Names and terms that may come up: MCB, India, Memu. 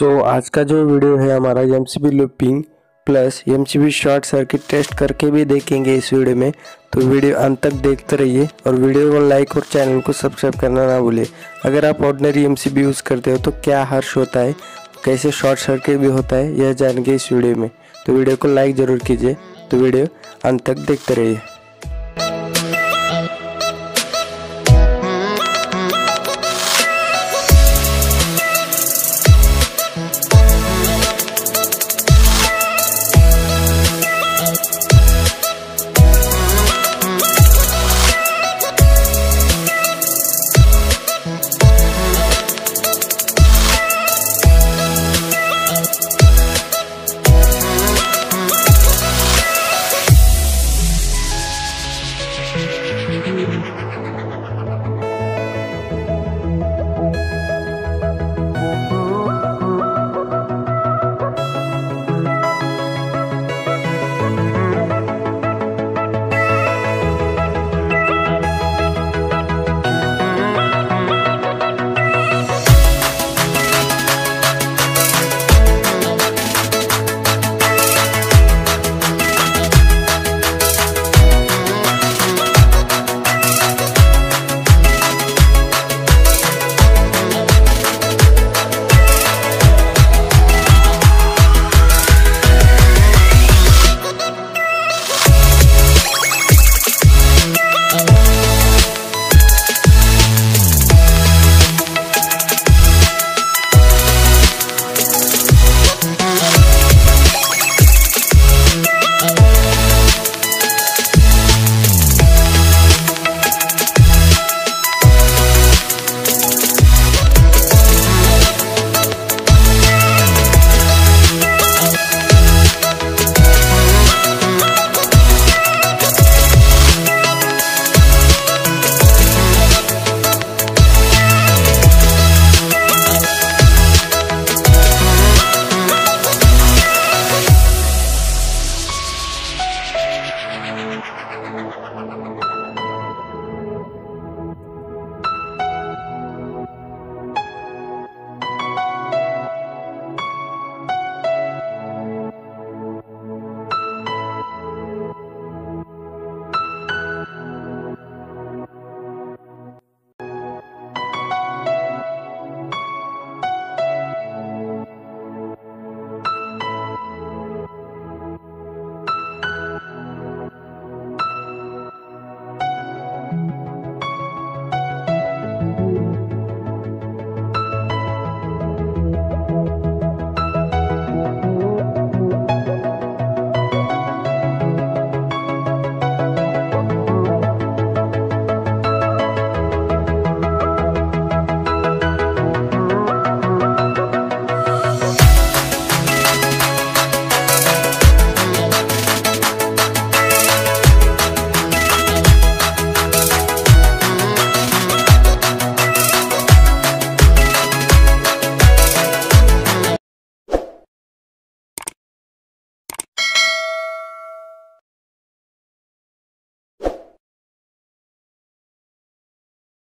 सो आज का जो वीडियो है हमारा MCB looping plus MCB short circuit test करके भी देखेंगे इस वीडियो में, तो वीडियो अंत तक देखते रहिए और वीडियो को लाइक और चैनल को सब्सक्राइब करना ना भूलें। अगर आप ऑर्डिनरी एमसीबी यूज़ करते हो तो क्या हर्ष होता है, कैसे शॉर्ट सर्किट भी होता है, यह जानेंगे इस वीडियो में। तो वीडियो को लाइक ज़रूर कीजिए, तो वीडियो अंत तक देखते रहिए।